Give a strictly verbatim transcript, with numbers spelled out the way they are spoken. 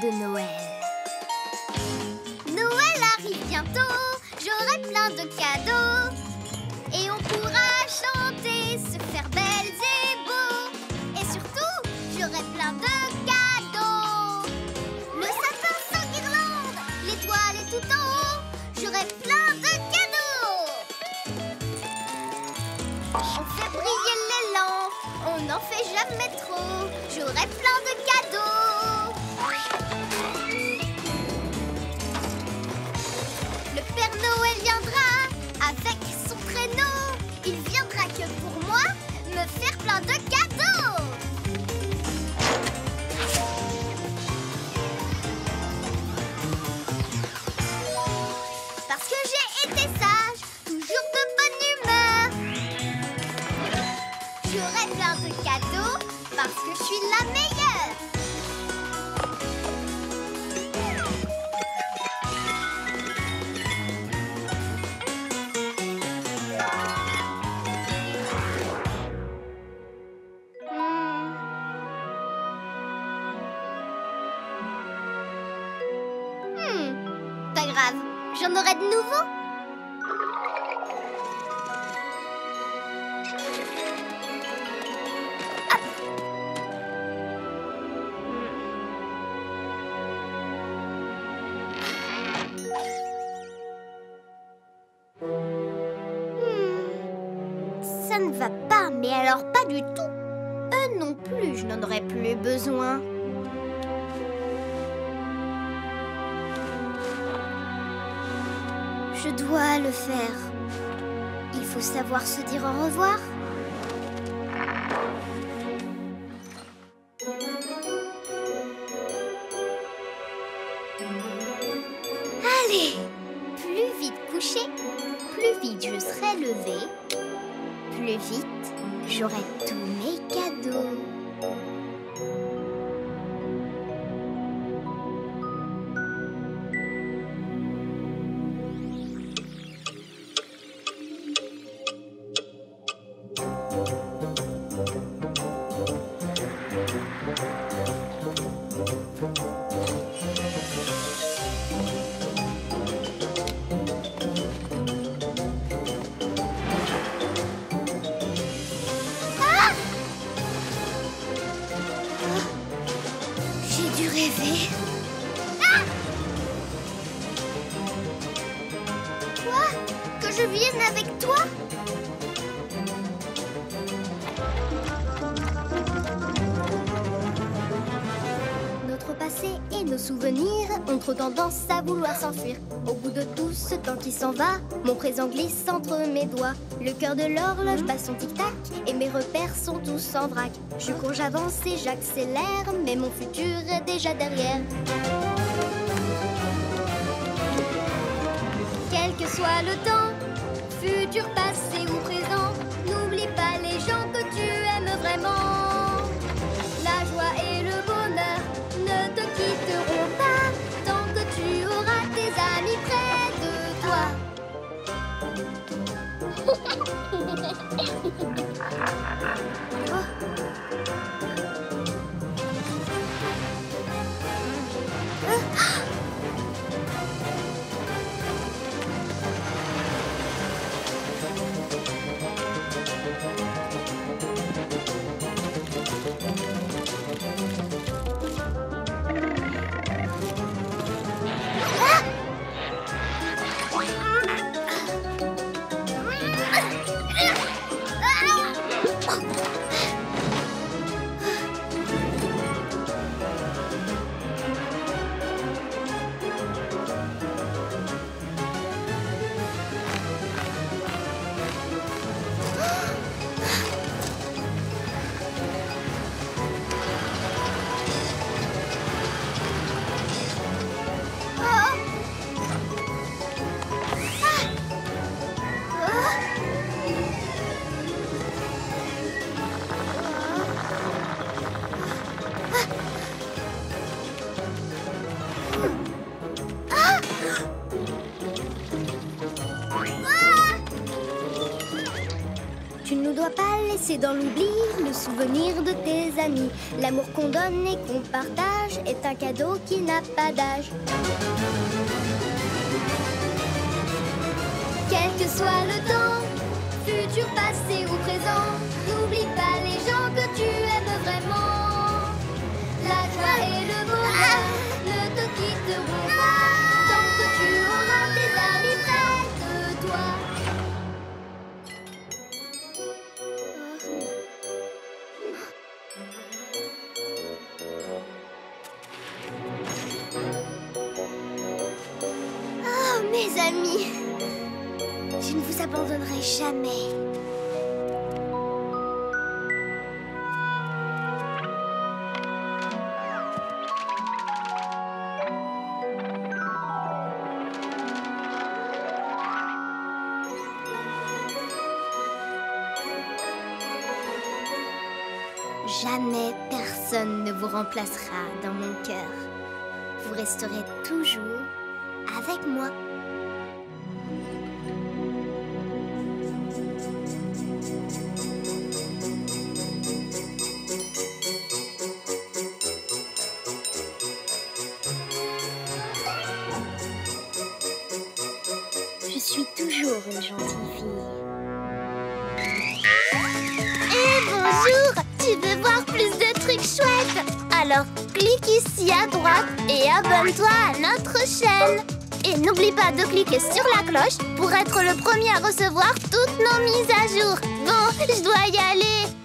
de Noël. Noël arrive bientôt, j'aurai plein de cadeaux. Et on pourra chanter, se faire belles et beaux. Et surtout, j'aurai plein de cadeaux. Le sapin sans guirlande, l'étoile est tout en haut. J'aurai plein de cadeaux. On fait briller les lampes, on n'en fait jamais trop. J'aurai plein de cadeaux. Le Père Noël viendra avec son traîneau. Il viendra que pour moi me faire plein de cadeaux. Parce que j'ai été sage, toujours de bonne humeur. J'aurai plein de cadeaux parce que je suis la meilleure. J'en aurai de nouveau. Hop. Hmm. Ça ne va pas, mais alors pas du tout. Eux non plus, je n'en aurais plus besoin. Je dois le faire. Il faut savoir se dire au revoir. Allez, plus vite couché, plus vite je serai levé, plus vite j'aurai tous mes cadeaux. Tendance à vouloir s'enfuir. Au bout de tout ce temps qui s'en va, mon présent glisse entre mes doigts. Le cœur de l'horloge bat son tic-tac et mes repères sont tous en vrac. Je cours, j'avance et j'accélère, mais mon futur est déjà derrière. Quel que soit le temps, futur, passé ou présent, n'oublie pas les gens que tu aimes vraiment. La joie et le bonheur ne te quitteront pas. doit pas laisser dans l'oubli le souvenir de tes amis. L'amour qu'on donne et qu'on partage est un cadeau qui n'a pas d'âge. Quel que soit le temps, futur, passé ou présent, n'oublie pas les gens que tu aimes vraiment. La joie et le bonheur ne te quitteront pas tant que tu auras tes amis près de toi. Oh, mes amis, je ne vous abandonnerai jamais. Jamais personne ne vous remplacera dans mon cœur. Vous resterez toujours avec moi. Je suis toujours une gentille fille. Eh, bonjour! Tu veux voir plus de trucs chouettes? Alors clique ici à droite et abonne-toi à notre chaîne. Et n'oublie pas de cliquer sur la cloche pour être le premier à recevoir toutes nos mises à jour. Bon, je dois y aller.